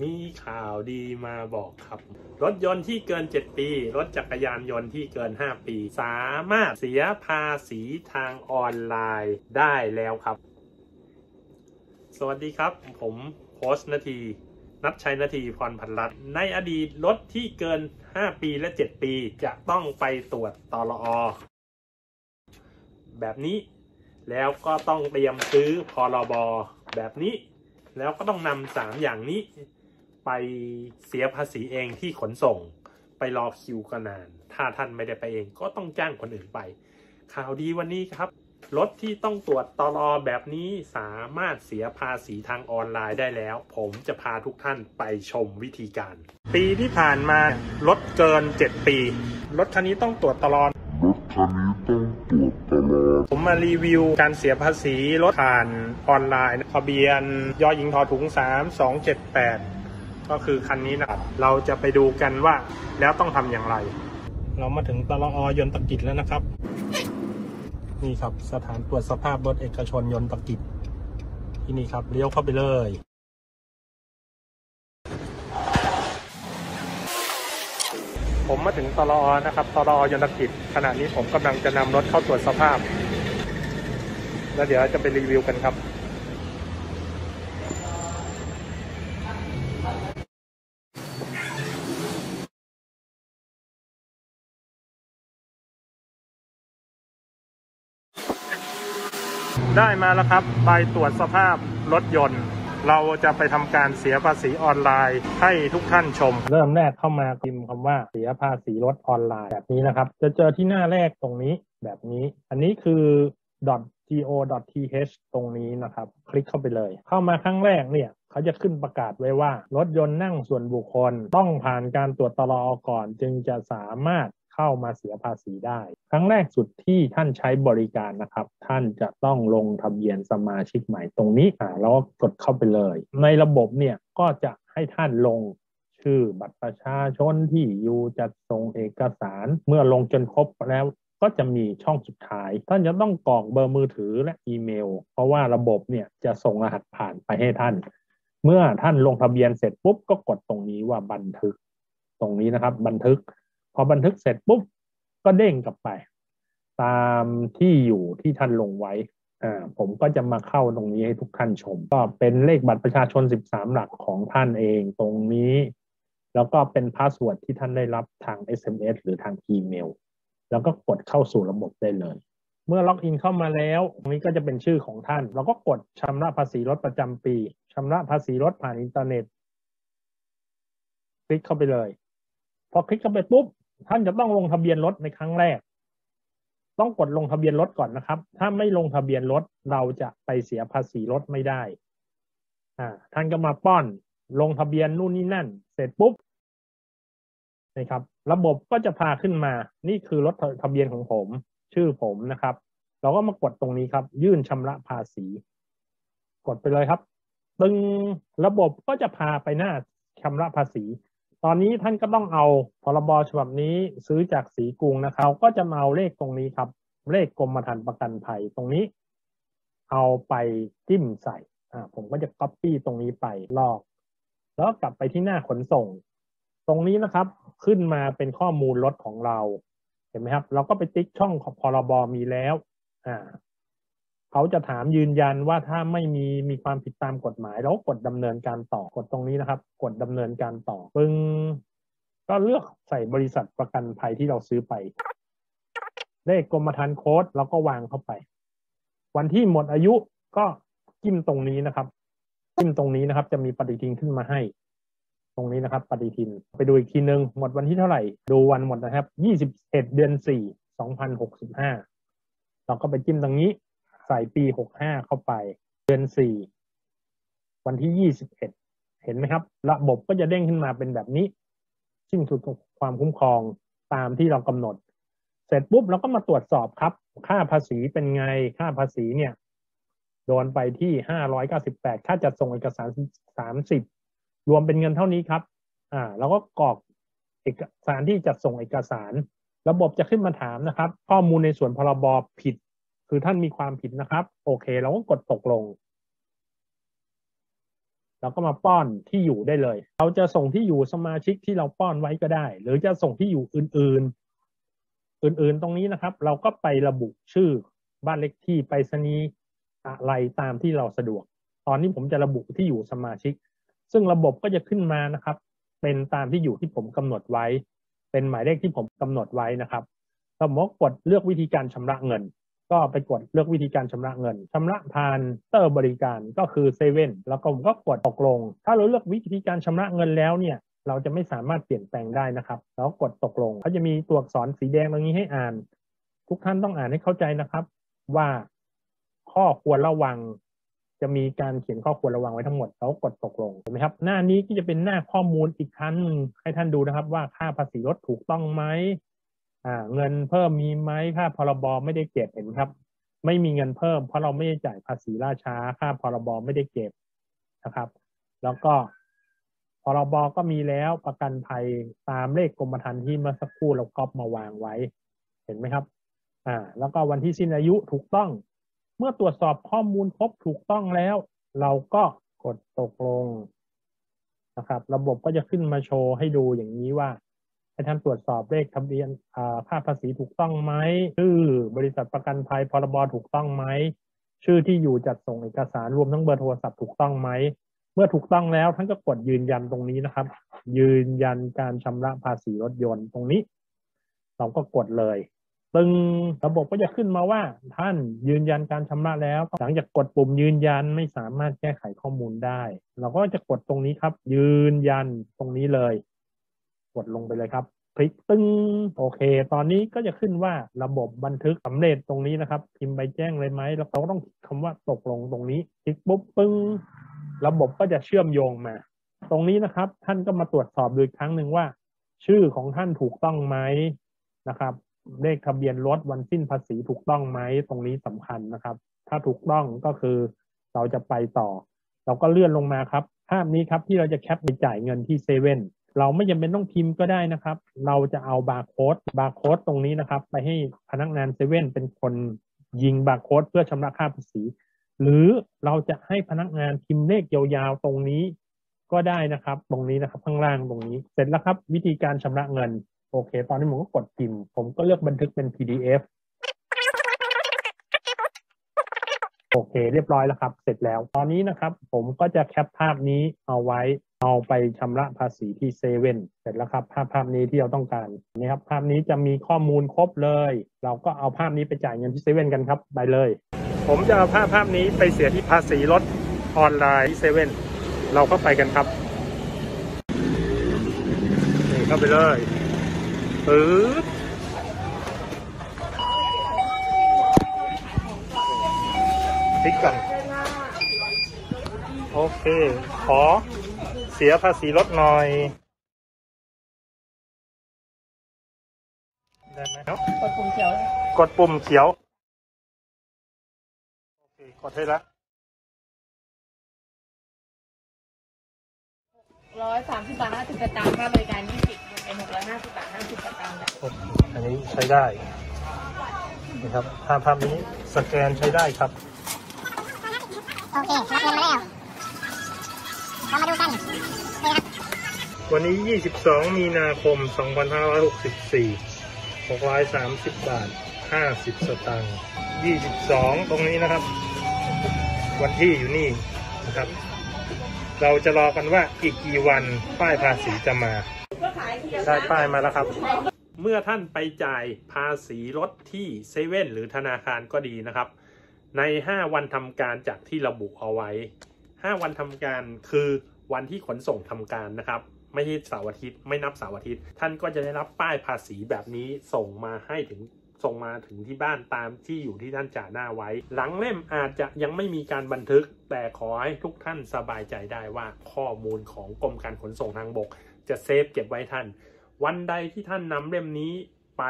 มีข่าวดีมาบอกครับรถยนต์ที่เกิน7ปีรถจักรยานยนต์ที่เกิน5ปีสามารถเสียภาษีทางออนไลน์ได้แล้วครับสวัสดีครับผมโพสต์นาทีนัทชัยนาทีพรพันรัตน์ในอดีตรถที่เกิน5ปีและ7ปีจะต้องไปตรวจตลอแบบนี้แล้วก็ต้องเตรียมซื้อพรบแบบนี้แล้วก็ต้องนำ3อย่างนี้ไปเสียภาษีเองที่ขนส่งไปรอคิวกันนานถ้าท่านไม่ได้ไปเองก็ต้องจ้างคนอื่นไปข่าวดีวันนี้ครับรถที่ต้องตรวจตลอแบบนี้สามารถเสียภาษีทางออนไลน์ได้แล้วผมจะพาทุกท่านไปชมวิธีการปีที่ผ่านมารถเกิน7ปีรถคันนี้ต้องตรวจตลอผมมารีวิวการเสียภาษีรถผ่านออนไลน์ทะเบียนยอหญิงทอถุง3278ก็คือคันนี้นะครับเราจะไปดูกันว่าแล้วต้องทำอย่างไรเรามาถึงตลอยนตกิจแล้วนะครับนี่ครับสถานตรวจสภาพรถเอกชนยนตกิจที่นี่ครับเลี้ยวเข้าไปเลยผมมาถึงตลอนะครับตลอยนตกิจขณะนี้ผมกำลังจะนำรถเข้าตรวจสภาพแล้วเดี๋ยวจะไปรีวิวกันครับได้มาแล้วครับใบตรวจสภาพรถยนต์เราจะไปทำการเสียภาษีออนไลน์ให้ทุกท่านชมเริ่มแรกเข้ามาพิมพ์คำว่าเสียภาษีรถออนไลน์แบบนี้นะครับจะเจอที่หน้าแรกตรงนี้แบบนี้อันนี้คือ .go.th ตรงนี้นะครับคลิกเข้าไปเลยเข้ามาครั้งแรกเนี่ยเขาจะขึ้นประกาศไว้ว่ารถยนต์นั่งส่วนบุคคลต้องผ่านการตรวจตลอก่อนจึงจะสามารถเข้ามาเสียภาษีได้ครั้งแรกสุดที่ท่านใช้บริการนะครับท่านจะต้องลงทะเบียนสมาชิกใหม่ตรงนี้แล้วกดเข้าไปเลยในระบบเนี่ยก็จะให้ท่านลงชื่อบัตรประชาชนที่อยู่จัดส่งเอกสารเมื่อลงจนครบแล้วก็จะมีช่องสุดท้ายท่านจะต้องกรอกเบอร์มือถือและอีเมลเพราะว่าระบบเนี่ยจะส่งรหัสผ่านไปให้ท่านเมื่อท่านลงทะเบียนเสร็จปุ๊บก็กดตรงนี้ว่าบันทึกตรงนี้นะครับบันทึกพอบันทึกเสร็จปุ๊บก็เด้งกลับไปตามที่อยู่ที่ท่านลงไว้ผมก็จะมาเข้าตรงนี้ให้ทุกท่านชมก็เป็นเลขบัตรประชาชน13หลักของท่านเองตรงนี้แล้วก็เป็นพาสเวิร์ดที่ท่านได้รับทาง SMS หรือทางอีเมลแล้วก็กดเข้าสู่ระบบได้เลยเมื่อล็อกอินเข้ามาแล้วตรงนี้ก็จะเป็นชื่อของท่านเราก็กดชำระภาษีรถประจำปีชำระภาษีรถผ่านอินเทอร์เน็ตคลิกเข้าไปเลยพอคลิกเข้าไปปุ๊บท่านจะต้องลงทะเบียนรถในครั้งแรกต้องกดลงทะเบียนรถก่อนนะครับถ้าไม่ลงทะเบียนรถเราจะไปเสียภาษีรถไม่ได้ท่านก็มาป้อนลงทะเบียนนู่นนี่นั่นเสร็จปุ๊บนะครับระบบก็จะพาขึ้นมานี่คือรถทะเบียนของผมชื่อผมนะครับเราก็มากดตรงนี้ครับยื่นชำระภาษีกดไปเลยครับตึงระบบก็จะพาไปหน้าชำระภาษีตอนนี้ท่านก็ต้องเอาพรบฉบับนี้ซื้อจากสีกรุงนะครับก็จะมาเอาเลขตรงนี้ครับเลขกรมธรรม์ประกันภัยตรงนี้เอาไปจิ้มใส่ผมก็จะ copy ตรงนี้ไปลอกแล้วกลับไปที่หน้าขนส่งตรงนี้นะครับขึ้นมาเป็นข้อมูลรถของเราเห็นไหมครับเราก็ไปติ๊กช่องของพรบมีแล้วเขาจะถามยืนยันว่าถ้าไม่มีความผิดตามกฎหมายเรากดดำเนินการต่อกดตรงนี้นะครับกดดำเนินการต่อปึ้งก็เลือกใส่บริษัทประกันภัยที่เราซื้อไปเลขกรมธรรม์โค้ดแล้วก็วางเข้าไปวันที่หมดอายุก็จิ้มตรงนี้นะครับจิ้มตรงนี้นะครับจะมีปฏิทินขึ้นมาให้ตรงนี้นะครับปฏิทินไปดูอีกทีนึงหมดวันที่เท่าไหร่ดูวันหมดนะครับ21 เดือน 4 2065เราก็ไปจิ้มตรงนี้ใส่ปี65เข้าไปเดือน4วันที่21เห็นไหมครับระบบก็จะเด้งขึ้นมาเป็นแบบนี้สิ้นสุดความคุ้มครองตามที่เรากำหนดเสร็จปุ๊บเราก็มาตรวจสอบครับค่าภาษีเป็นไงค่าภาษีเนี่ยโดนไปที่598ค่าจัดส่งเอกสาร30รวมเป็นเงินเท่านี้ครับเราก็กรอกเอกสารที่จัดส่งเอกสารระบบจะขึ้นมาถามนะครับข้อมูลในส่วนพรบผิดคือท่านมีความผิดนะครับโอเคเราก็กดตกลง เราก็มาป้อนที่อยู่ได้เลยเราจะส่งที่อยู่สมาชิกที่เราป้อนไว้ก็ได้หรือจะส่งที่อยู่อื่นๆตรงนี้นะครับเราก็ไประบุชื่อบ้านเลขที่ไปรษณีย์อะไรตามที่เราสะดวกตอนนี้ผมจะระบุที่อยู่สมาชิกซึ่งระบบก็จะขึ้นมานะครับเป็นตามที่อยู่ที่ผมกำหนดไว้เป็นหมายเลขที่ผมกำหนดไว้นะครับสมมติกดเลือกวิธีการชำระเงินก็ไปกดเลือกวิธีการชำระเงินชำระผ่านเตอร์บริการก็คือเซเว่นแล้วก็ผมก็กดตกลงถ้าเราเลือกวิธีการชำระเงินแล้วเนี่ยเราจะไม่สามารถเปลี่ยนแปลงได้นะครับแล้วกดตกลงเขาจะมีตัวอักษรสีแดงตรงนี้ให้อ่านทุกท่านต้องอ่านให้เข้าใจนะครับว่าข้อควรระวังจะมีการเขียนข้อควรระวังไว้ทั้งหมดแล้วกดตกลงเห็นไหมครับหน้านี้ก็จะเป็นหน้าข้อมูลอีกครั้งให้ท่านดูนะครับว่าค่าภาษีรถถูกต้องไหมเงินเพิ่มมีไหมค่าพรบไม่ได้เก็บเห็นครับไม่มีเงินเพิ่มเพราะเราไม่ได้จ่ายภาษีล่าช้าค่าพรบไม่ได้เก็บนะครับแล้วก็พรบก็มีแล้วประกันภัยตามเลขกรมธรรม์ที่เมื่อสักครู่เราก๊อปมาวางไว้เห็นไหมครับแล้วก็วันที่สิ้นอายุถูกต้องเมื่อตรวจสอบข้อมูลครบถูกต้องแล้วเราก็กดตกลงนะครับระบบก็จะขึ้นมาโชว์ให้ดูอย่างนี้ว่าให้ท่านตรวจสอบเลขทะเบียนค่าภาษีถูกต้องไหมชื่อบริษัทประกันภัยพรบถูกต้องไหมชื่อที่อยู่จัดส่งเอกสารรวมทั้งเบอร์โทรศัพท์ถูกต้องไหมเมื่อถูกต้องแล้วท่านก็กดยืนยันตรงนี้นะครับยืนยันการชำระภาษีรถยนต์ตรงนี้เราก็กดเลยตึงระบบก็จะขึ้นมาว่าท่านยืนยันการชำระแล้วหลังจากกดปุ่มยืนยันไม่สามารถแก้ไขข้อมูลได้เราก็จะกดตรงนี้ครับยืนยันตรงนี้เลยกดลงไปเลยครับคลิกตึ้งโอเคตอนนี้ก็จะขึ้นว่าระบบบันทึกสำเร็จตรงนี้นะครับพิมพ์ใบแจ้งเลยไหมแล้วเราก็ต้องคำว่าตกลงตรงนี้คลิกปุ๊บปึ้งระบบก็จะเชื่อมโยงมาตรงนี้นะครับท่านก็มาตรวจสอบดูอีกครั้งหนึ่งว่าชื่อของท่านถูกต้องไหมนะครับเลขทะเบียนรถวันสิ้นภาษีถูกต้องไหมตรงนี้สำคัญนะครับถ้าถูกต้องก็คือเราจะไปต่อเราก็เลื่อนลงมาครับภาพนี้ครับที่เราจะแคปไปจ่ายเงินที่เซเว่นเราไม่จำเป็นต้องพิมพ์ก็ได้นะครับเราจะเอาบาร์โค้ดตรงนี้นะครับไปให้พนักงานเซเว่นเป็นคนยิงบาร์โค้ดเพื่อชำระค่าภาษีหรือเราจะให้พนักงานพิมพ์เลขยาวๆตรงนี้ก็ได้นะครับตรงนี้นะครับข้างล่างตรงนี้เสร็จแล้วครับวิธีการชำระเงินโอเคตอนนี้ผมก็กดพิมพ์ผมก็เลือกบันทึกเป็น PDF โอเคเรียบร้อยแล้วครับเสร็จแล้วตอนนี้นะครับผมก็จะแคปภาพนี้เอาไว้เอาไปชำระภาษีที่เซเว่นเสร็จแล้วครับภาพนี้ที่เราต้องการนี่ครับภาพนี้จะมีข้อมูลครบเลยเราก็เอาภาพนี้ไปจ่ายเงินที่เซเว่นกันครับไปเลยผมจะเอาภาพนี้ไปเสียที่ภาษีรถออนไลน์ที่เซเว่นเราก็ไปกันครับนี่เข้าไปเลยคลิกก่อนโอเคขอเสียภาษีรถหน่อยได้ไหมครับกดปุ่มเขียวโอเคกดให้ละ630.50 บาทค่าบริการ20เป็น650.50 บาทอันนี้ใช้ได้นะครับภาพนี้สแกนใช้ได้ครับโอเคสแกนมาแล้วเรามาดูกันนะครับวันนี้22 มีนาคม 2564 630.50 บาท22ตรงนี้นะครับวันที่อยู่นี่นะครับเราจะรอกันว่าอีกกี่วันป้ายภาษีจะมาได้ป้ายมาแล้วครับเมื่อท่านไปจ่ายภาษีรถที่เซเว่นหรือธนาคารก็ดีนะครับใน5 วันทำการจากที่ระบุเอาไว้5 วันทำการคือวันที่ขนส่งทำการนะครับไม่ใช่เสาร์อาทิตย์ไม่นับเสาร์อาทิตย์ท่านก็จะได้รับป้ายภาษีแบบนี้ส่งมาถึงที่บ้านตามที่อยู่ที่ท่านจ่าหน้าไว้หลังเล่มอาจจะยังไม่มีการบันทึกแต่ขอให้ทุกท่านสบายใจได้ว่าข้อมูลของกรมการขนส่งทางบกจะเซฟเก็บไว้ท่านวันใดที่ท่านนำเล่มนี้ไป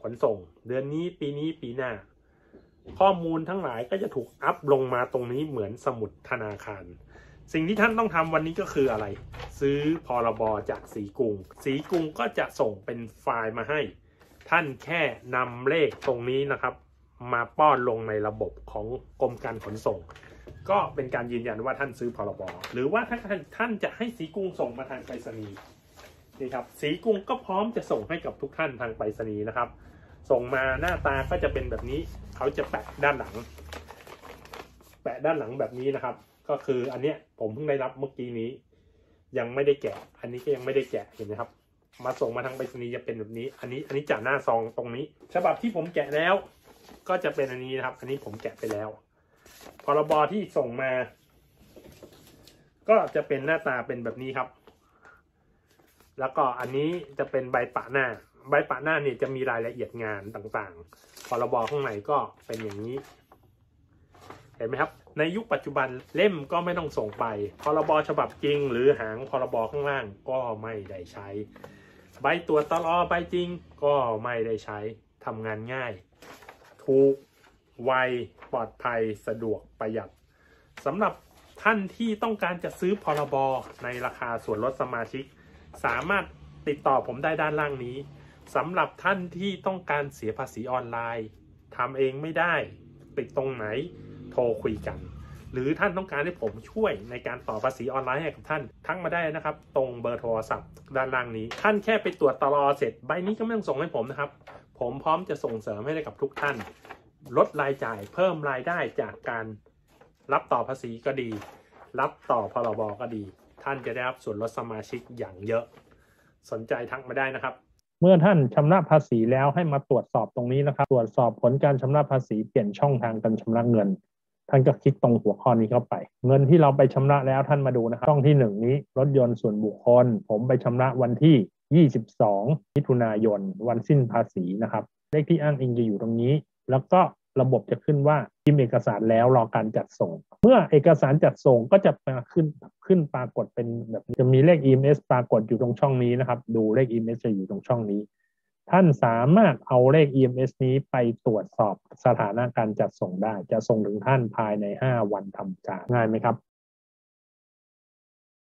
ขนส่งเดือนนี้ปีนี้ปีหน้าข้อมูลทั้งหลายก็จะถูกอัพลงมาตรงนี้เหมือนสมุดธนาคารสิ่งที่ท่านต้องทำวันนี้ก็คืออะไรซื้อพรบจากสีกรุงก็จะส่งเป็นไฟล์มาให้ท่านแค่นำเลขตรงนี้นะครับมาป้อนลงในระบบของกรมการขนส่ง ก็เป็นการยืนยันว่าท่านซื้อพรบหรือว่าถ้าท่านจะให้สีกุ้งส่งมาทางไปรษณีย์นี่ครับสีกุ้งก็พร้อมจะส่งให้กับทุกท่านทางไปรษณีย์นะครับส่งมาหน้าตาก็จะเป็นแบบนี้เขาจะแปะด้านหลังแบบนี้นะครับก็คืออันเนี้ยผมเพิ่งได้รับเมื่อกี้นี้ยังไม่ได้แกะอันนี้ก็ยังไม่ได้แกะเห็นไหมครับมาส่งมาทางไปรษณีย์จะเป็นแบบนี้อันนี้จากหน้าซองตรงนี้ฉบับที่ผมแกะแล้วก็จะเป็นอันนี้นะครับอันนี้ผมแกะไปแล้วพรบที่ส่งมาก็จะเป็นหน้าตาเป็นแบบนี้ครับแล้วก็อันนี้จะเป็นใบปะหน้าเนี่ยจะมีรายละเอียดงานต่างๆพรบข้างในก็เป็นอย่างนี้เห็นไหมครับในยุคปัจจุบันเล่มก็ไม่ต้องส่งไปพรบฉบับจริงหรือหางพรบข้างล่างก็ไม่ได้ใช้ใบตรวจตลอใบจริงก็ไม่ได้ใช้ทำงานง่ายถูกไวปลอดภัยสะดวกประหยัดสำหรับท่านที่ต้องการจะซื้อพรบในราคาส่วนลดสมาชิกสามารถติดต่อผมได้ด้านล่างนี้สำหรับท่านที่ต้องการเสียภาษีออนไลน์ทำเองไม่ได้ติดตรงไหนโทรคุยกันหรือท่านต้องการให้ผมช่วยในการต่อภาษีออนไลน์ให้กับท่านทักมาได้นะครับตรงเบอร์โทรศัพท์ด้านล่างนี้ท่านแค่ไปตรวจตลอเสร็จใบนี้ก็ไม่ต้องส่งให้ผมนะครับผมพร้อมจะส่งเสริมให้กับทุกท่านลดรายจ่ายเพิ่มรายได้จากการรับต่อภาษีก็ดีรับต่อพรบก็ดีท่านจะได้รับส่วนลดสมาชิกอย่างเยอะสนใจทักมาได้นะครับเมื่อท่านชำระภาษีแล้วให้มาตรวจสอบตรงนี้นะครับตรวจสอบผลการชำระภาษีเปลี่ยนช่องทางการชำระเงินท่านก็คลิกตรงหัวข้อนี้เข้าไปเงินที่เราไปชำระแล้วท่านมาดูนะครับช่องที่1นี้รถยนต์ส่วนบุคคลผมไปชำระวันที่22มิถุนายนวันสิ้นภาษีนะครับเลขที่อ้างอิงจะอยู่ตรงนี้แล้วก็ระบบจะขึ้นว่าพิมพ์เอกสารแล้วรอการจัดส่งเมื่อเอกสารจัดส่งก็จะขึ้นปรากฏเป็นแบบจะมีเลข EMS ปรากฏอยู่ตรงช่องนี้นะครับดูเลข EMS จะอยู่ตรงช่องนี้ท่านสามารถเอาเลข EMS นี้ไปตรวจสอบสถานะการจัดส่งได้จะส่งถึงท่านภายใน5 วันทำการง่ายไหมครับ